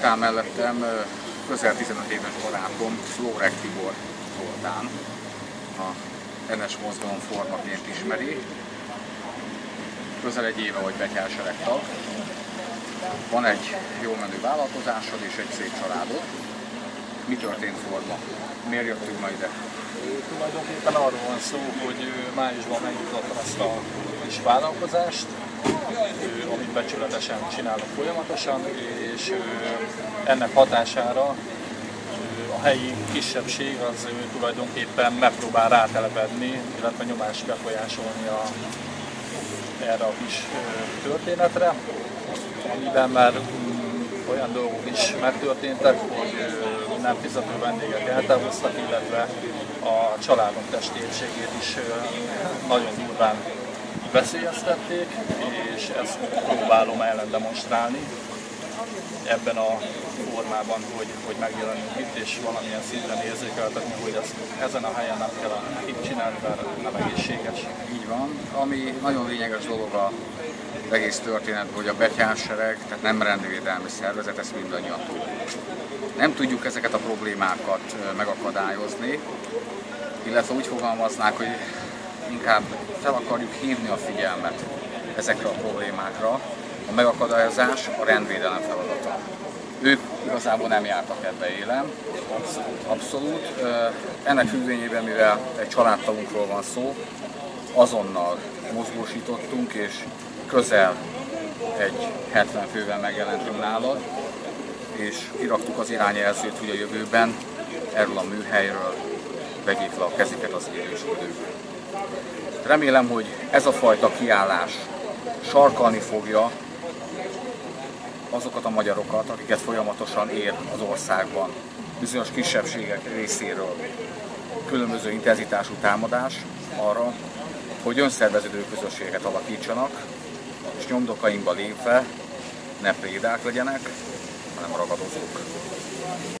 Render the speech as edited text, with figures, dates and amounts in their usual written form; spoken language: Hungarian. ott áll mellettem közel 15 éves barátom, Florek Tibor Zoltán, a NS-mozgalom formaként ismeri. Közel egy éve vagy Betyársereg tag. Van egy jó menő vállalkozásod és egy szép családod. Mi történt Forma? Miért jöttünk ma ide? Tulajdonképpen arról van szó, hogy májusban megnyitottam ezt a kis vállalkozást, amit becsületesen csinálok folyamatosan, és ennek hatására a helyi kisebbség az tulajdonképpen megpróbál rátelepedni, illetve nyomást befolyásolni erre a kis történetre, amiben már olyan dolgok is megtörténtek, hogy nem fizető vendégek eltávoztak, illetve a családok testépségét is nagyon durván veszélyeztették, és ezt próbálom ellen demonstrálni ebben a formában, hogy megjelenünk itt, és valamilyen szinten érzékeltetni, hogy ezt ezen a helyen nem kell itt csinálni, mert nem egészséges. Így van. Ami nagyon lényeges dolog az egész történetben, hogy a Betyársereg, tehát nem rendvédelmi szervezet, ezt mindannyian tudjuk. Nem tudjuk ezeket a problémákat megakadályozni, illetve úgy fogalmaznák, hogy inkább fel akarjuk hívni a figyelmet ezekre a problémákra. A megakadályozás a rendvédelem feladata. Ők igazából nem jártak ebbe élen, abszolút. Ennek függvényében, mivel egy családtagunkról van szó, azonnal mozgósítottunk, és közel egy 70 fővel megjelentünk nálad, és kiraktuk az irányjelzőt, hogy a jövőben erről a műhelyről vegyék le a kezüket az idősödők. Remélem, hogy ez a fajta kiállás sarkalni fogja azokat a magyarokat, akiket folyamatosan ér az országban bizonyos kisebbségek részéről különböző intenzitású támadás arra, hogy önszerveződő közösséget alakítsanak, és nyomdokainkba lépve ne prédák legyenek, hanem ragadozók.